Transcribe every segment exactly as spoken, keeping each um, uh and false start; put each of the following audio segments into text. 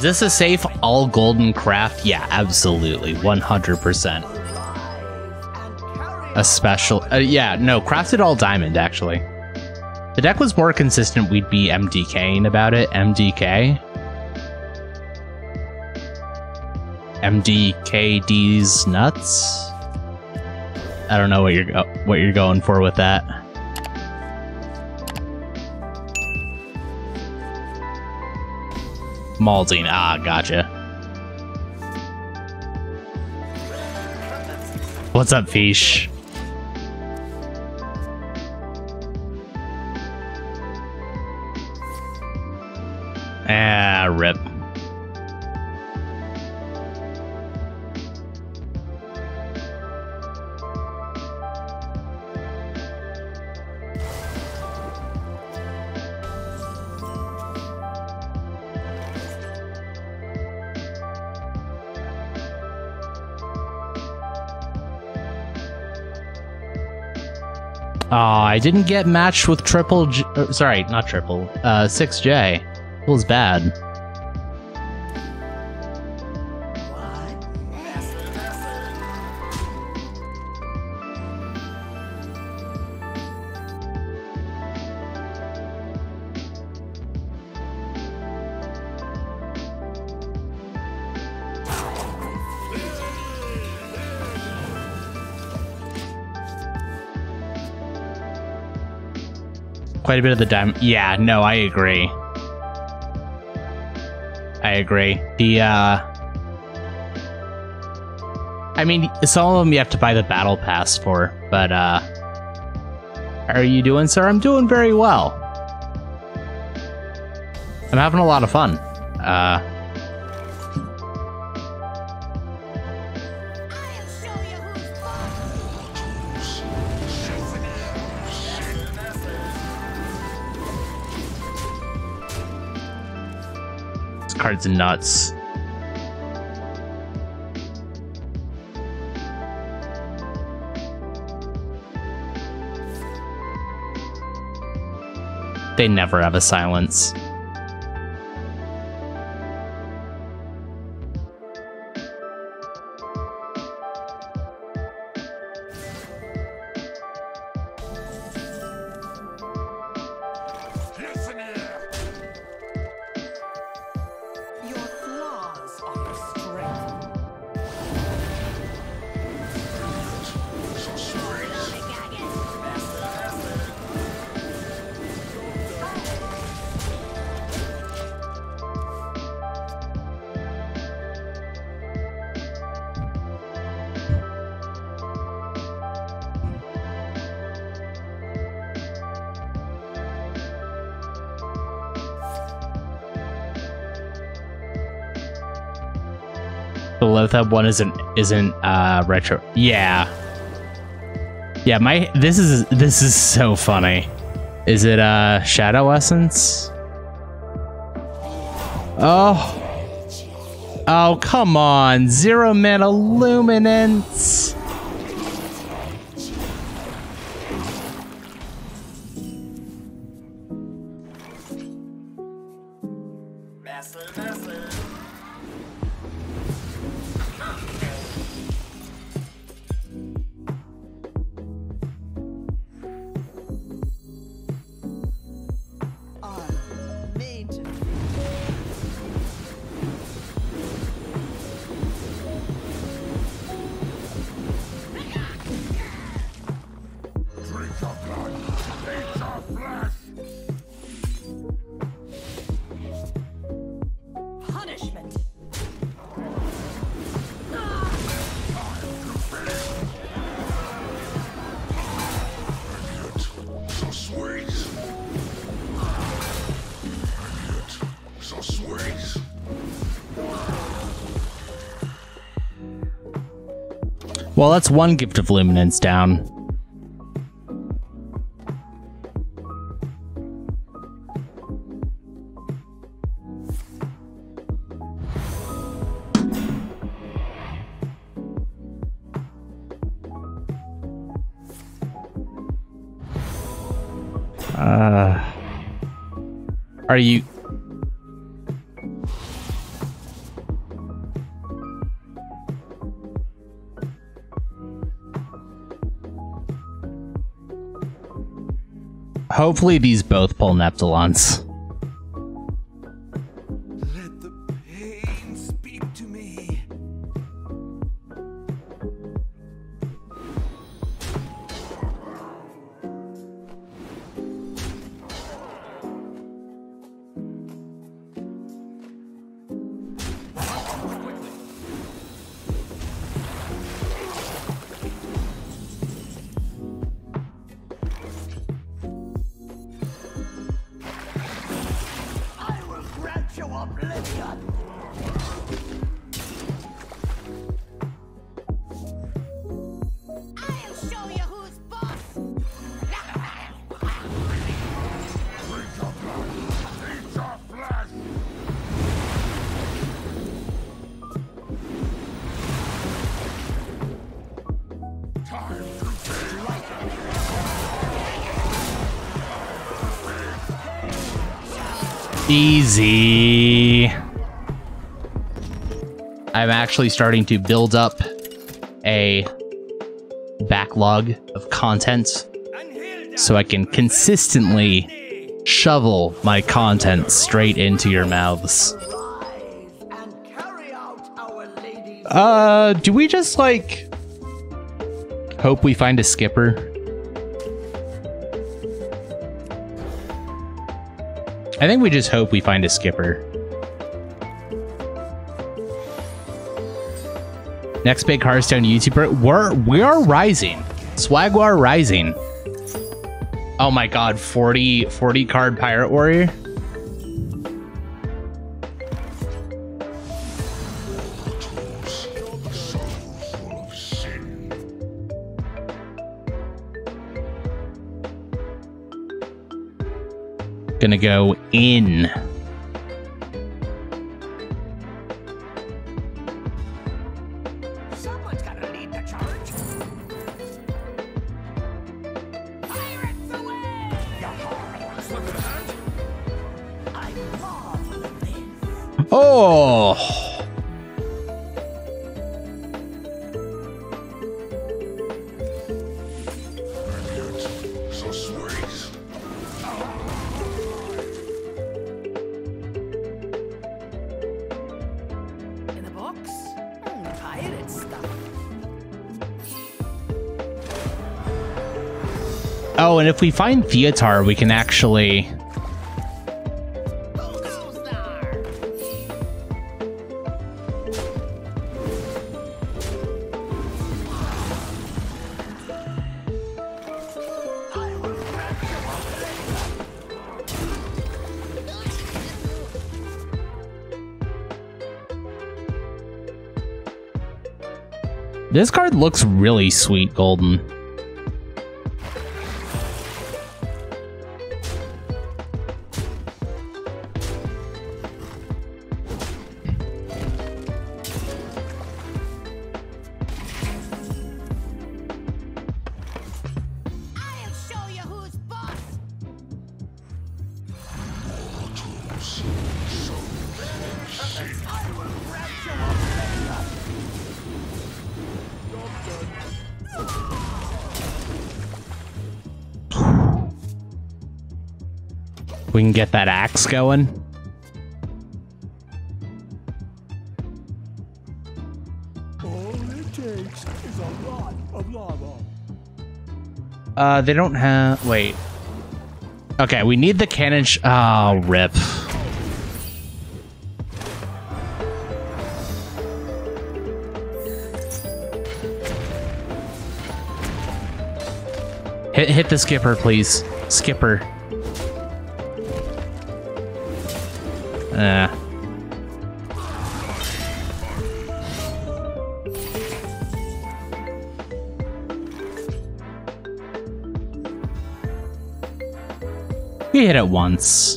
Is this a safe all golden craft? Yeah, absolutely. one hundred percent. A special. Uh, yeah, no, crafted all diamond, actually. The deck was more consistent. We'd be MDKing about it. M D K. M D K D's nuts. I don't know what you're what you're going for with that. Malding, ah, gotcha. What's up, Fish? Ah, rip. Oh, I didn't get matched with triple J. Uh, sorry, not triple. Uh, six J. It was bad. Quite a bit of the diamond. Yeah, no, I agree. I agree. The, uh... I mean, some of them you have to buy the battle pass for, but, uh... how are you doing, sir? I'm doing very well. I'm having a lot of fun. Uh... Cards and nuts. They never have a silence. That one isn't isn't uh retro. Yeah, yeah. My this is this is so funny. Is it uh Shadow Essence? Oh, oh, come on, zero mana luminance. Well, that's one gift of luminance down. Uh, are you... Hopefully these both pull Naphtalons. Let the pain speak to me. Easy. I'm actually starting to build up a backlog of content so I can consistently shovel my content straight into your mouths. Uh, do we just like hope we find a skipper? I think we just hope we find a skipper. Next big Hearthstone YouTuber. We're, we are rising. Swaguar rising. Oh my god, forty, forty card Pirate Warrior. Gonna go in. Someone's gotta lead the charge. Pirates away! Oh. Oh, and if we find Theotar, we can actually... This card looks really sweet, golden. We can get that axe going. All it takes is a lot of lava. Uh, they don't have... Wait. Okay, we need the cannon... Sh oh, rip. Hit, hit the skipper, please. Skipper. Uh. We hit it once.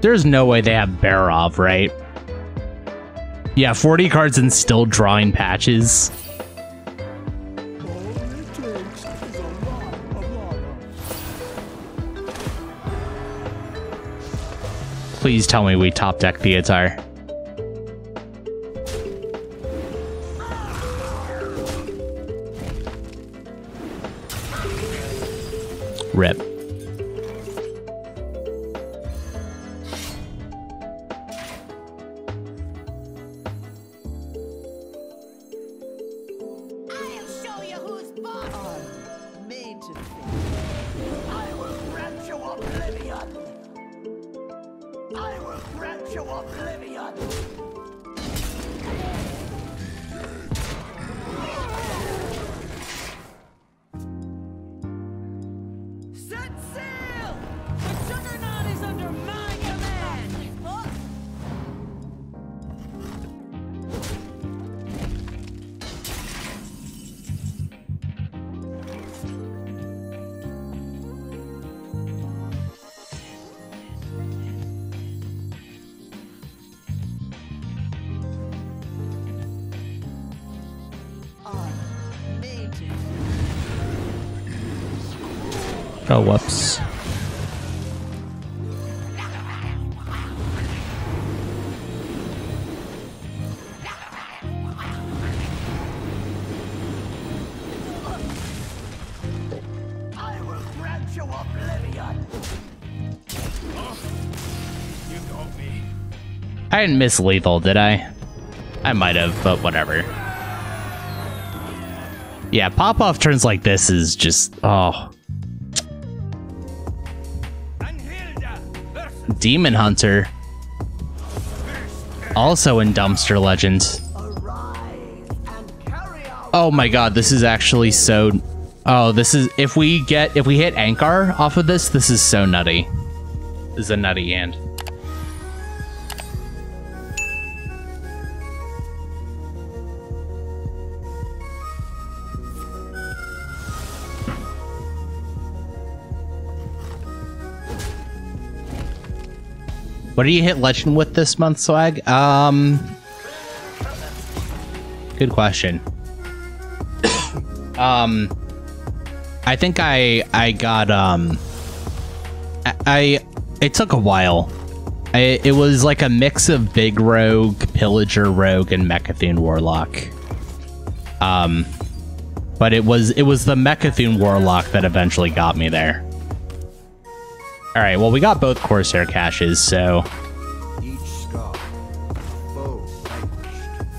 There's no way they have Barov, right? Yeah, forty cards and still drawing patches. Please tell me we top deck Theotar. Rip. Oh, whoops. I didn't miss lethal, did I? I might have, but whatever. Yeah, pop-off turns like this is just... oh... Demon Hunter, also in Dumpster Legends. Oh my god, this is actually so... oh, this is... if we get... if we hit Ankar off of this, this is so nutty. This is a nutty hand. What do you hit Legend with this month, Swag? Um, good question. um, I think I I got um, I, I it took a while. I, it was like a mix of Big Rogue, Pillager Rogue, and Mechathune Warlock. Um, but it was it was the Mechathune Warlock that eventually got me there. All right, well, we got both Corsair caches, so... each scar, foe vanquished.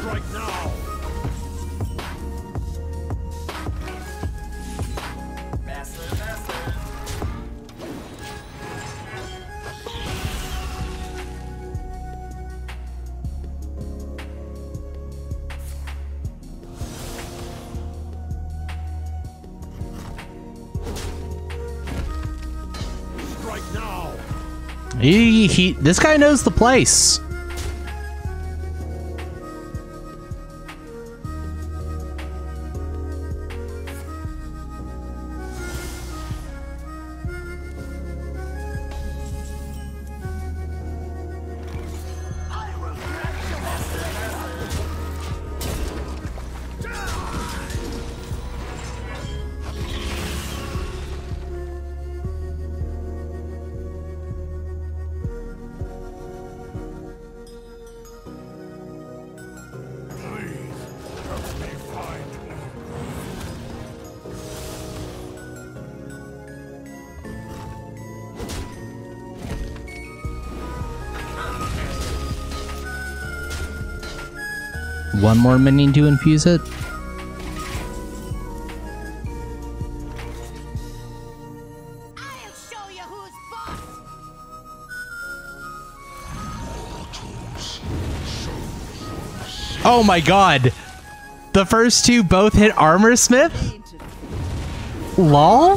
Strike now. Faster, faster. He, he, this guy knows the place. One more minion to infuse it. I'll show you who's boss. Oh my god! The first two both hit Armorsmith? Lol?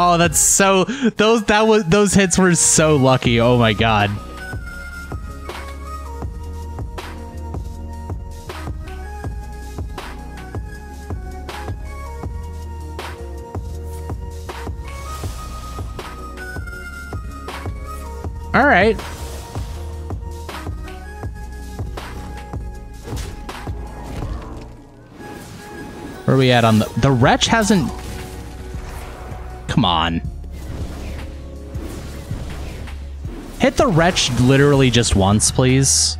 Oh, that's so... those that was those hits were so lucky. Oh my god. All All right. Where are we at on the... The Wretch hasn't... Come on. Hit the Wretch literally just once, please.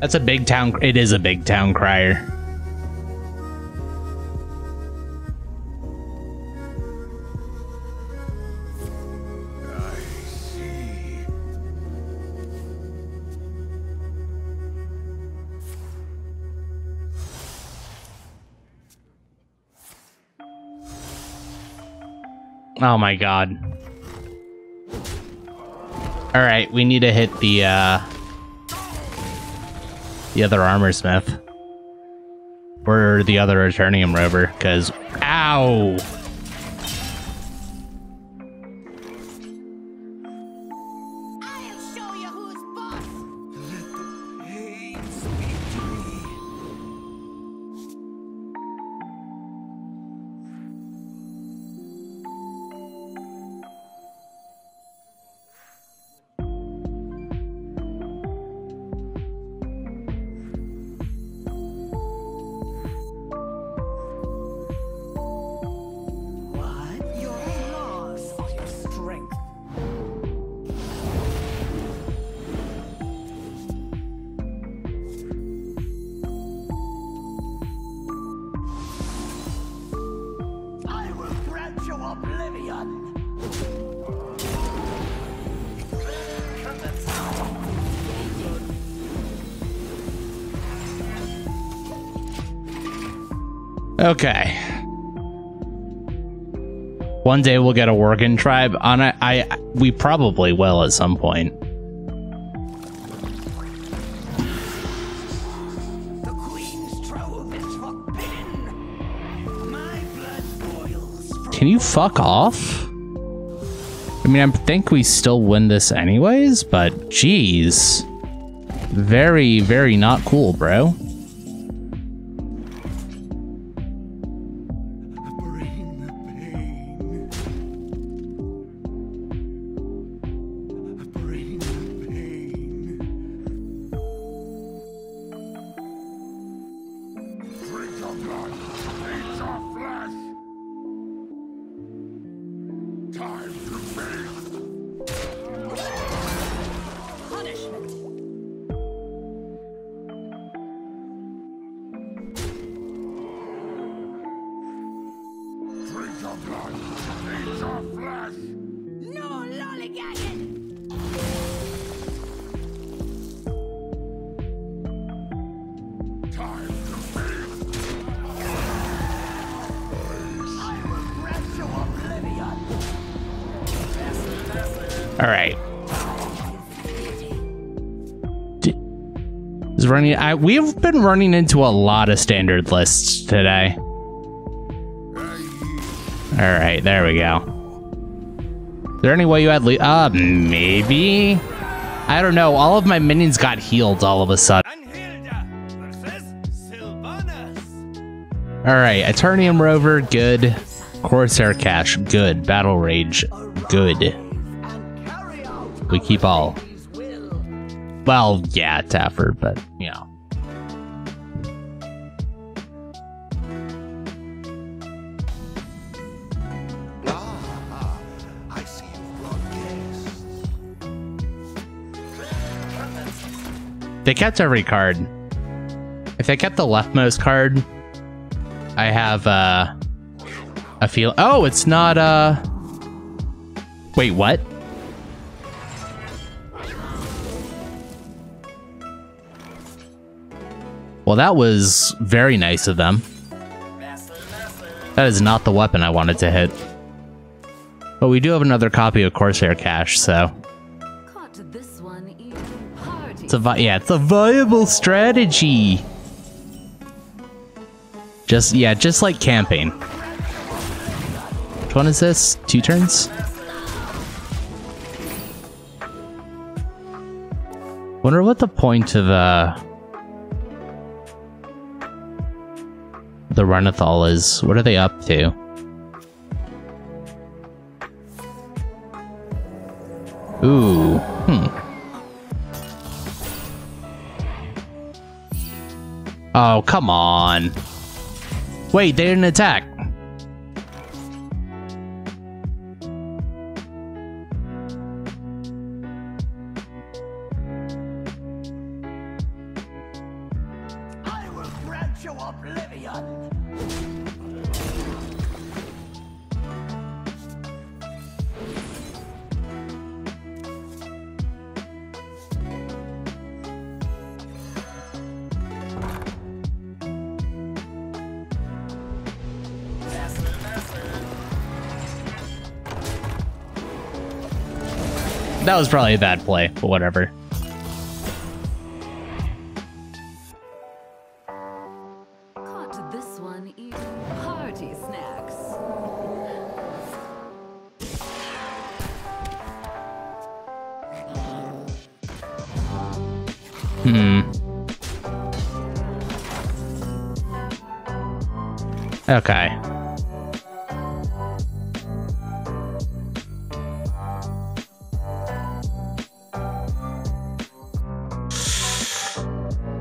That's a big town. It is a big town crier. I see. Oh my God. All right, we need to hit the, uh, the other Armorsmith. Or the other Eternium Rover, because... Ow! I'll show you who's boss. Let the pain okay. One day we'll get a working tribe on it. I we probably will at some point. The Queen's trove is forbidden. My blood boils. Can you fuck off? I mean, I think we still win this anyways, but jeez. Very, very not cool, bro. Running, I, we've been running into a lot of standard lists today. All right, there we go. Is there any way you had le- Uh, maybe? I don't know. All of my minions got healed all of a sudden. All right, Eternium Rover, good. Corsair Cache, good. Battle Rage, good. We keep all. Well, yeah, Taffer, but, you know. Ah, I see you. They kept every card. If they kept the leftmost card, I have, uh, a feel- Oh, it's not, uh... Wait, what? Well, that was very nice of them. That is not the weapon I wanted to hit. But we do have another copy of Corsair Cache, so... It's a vi yeah, it's a viable strategy! Just, yeah, just like camping. Which one is this? Two turns? Wonder what the point of uh, the Renathal is. What are they up to? Ooh. Hmm. Oh, come on. Wait, they didn't attack. That was probably a bad play, but whatever. Caught this one eating hearty snacks. Hmm. Okay.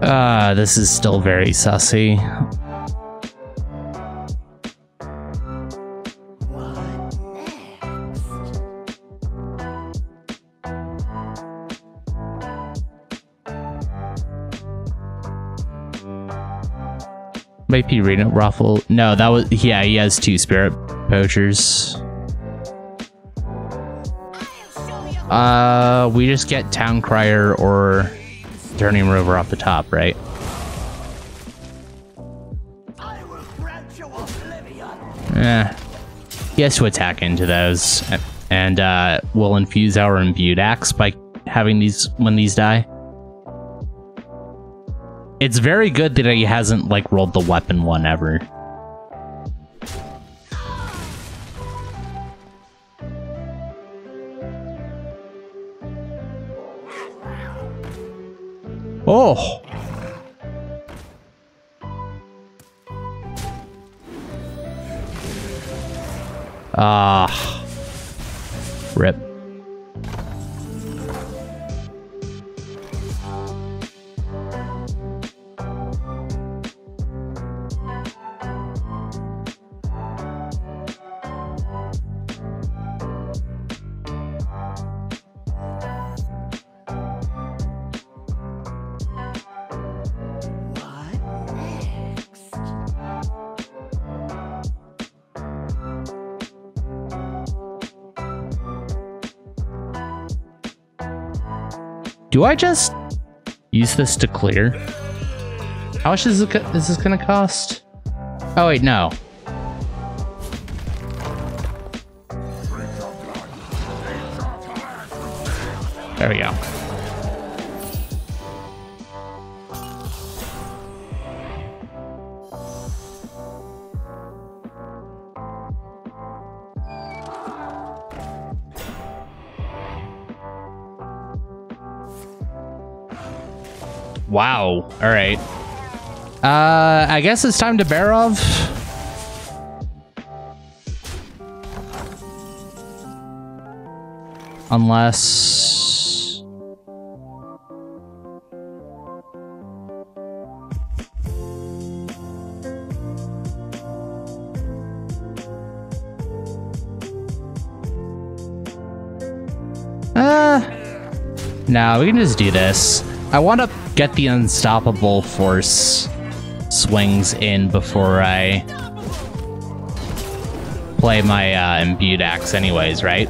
Uh, this is still very sussy. Might be Reno Ruffle. No, that was, yeah, he has two spirit poachers. Uh, we just get Town Crier or Eternium Rover off the top, right? I will grant you oblivion. Eh. Yes, to attack into those, and uh, we'll infuse our Imbued Axe by having these when these die. It's very good that he hasn't like rolled the weapon one ever. Oh. Ah. Rip. Do I just use this to clear? How much is this, is this gonna cost? Oh wait, no. There we go. Wow. All right. Uh, I guess it's time to Barov. Unless... Uh, no, we can just do this. I want to get the unstoppable force swings in before I play my uh, Imbued Axe anyways, right?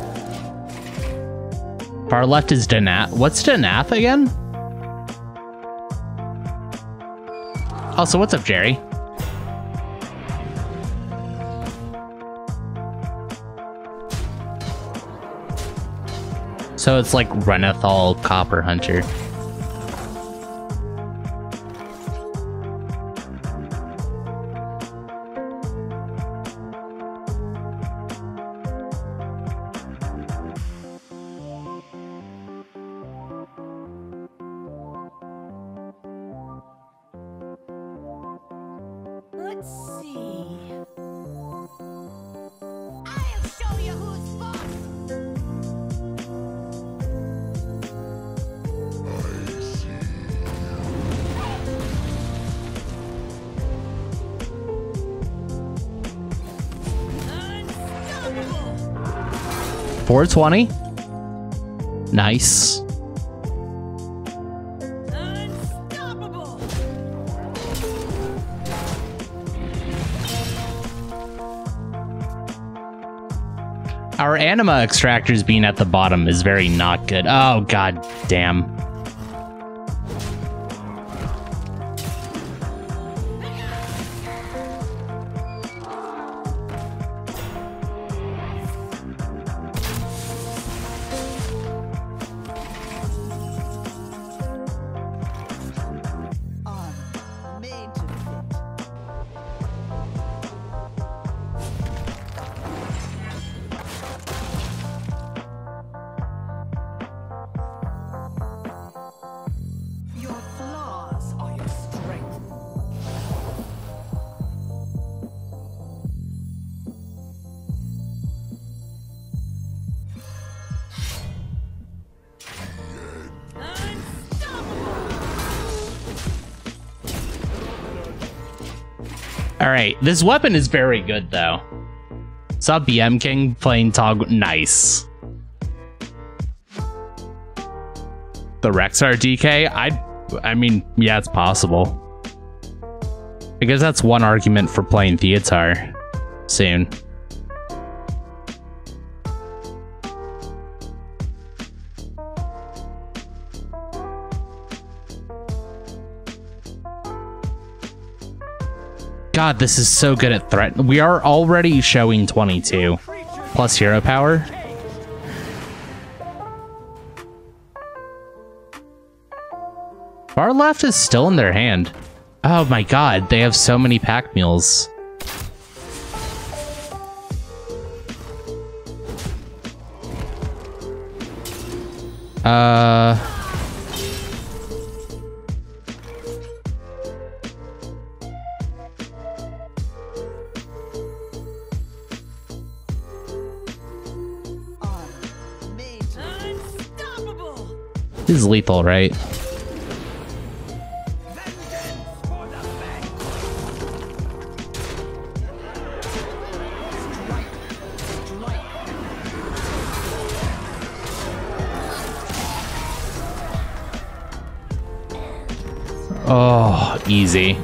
Far left is Danath. What's Danath again? Also, what's up, Jerry? So it's like Renathal Copper Hunter. Let's see. I'll show you who's boss. I see you. Unstoppable. four twenty. Nice. Our anima extractors being at the bottom is very not good. Oh, god damn. Alright, this weapon is very good though. What's up, B M King? Playing Tog. Nice. The Rexxar D K? I I mean, yeah, it's possible. I guess that's one argument for playing Theotar soon. God, this is so good at threat. We are already showing twenty-two plus hero power. Bar left is still in their hand. Oh my god, they have so many pack mules. Uh... This is lethal, right? Oh, easy.